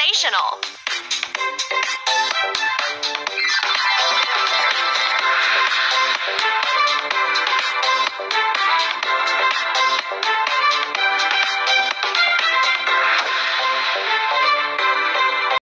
Sensational.